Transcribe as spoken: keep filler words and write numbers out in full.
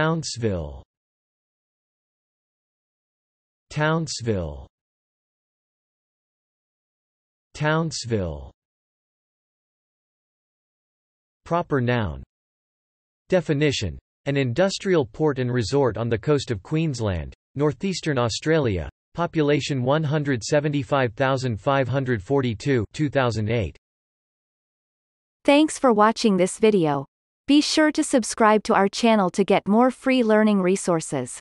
Townsville, Townsville, Townsville. Proper noun. Definition: an industrial port and resort on the coast of Queensland, northeastern Australia. Population one hundred seventy-five thousand five hundred forty-two, two thousand eight. Thanks for watching this video. Be sure to subscribe to our channel to get more free learning resources.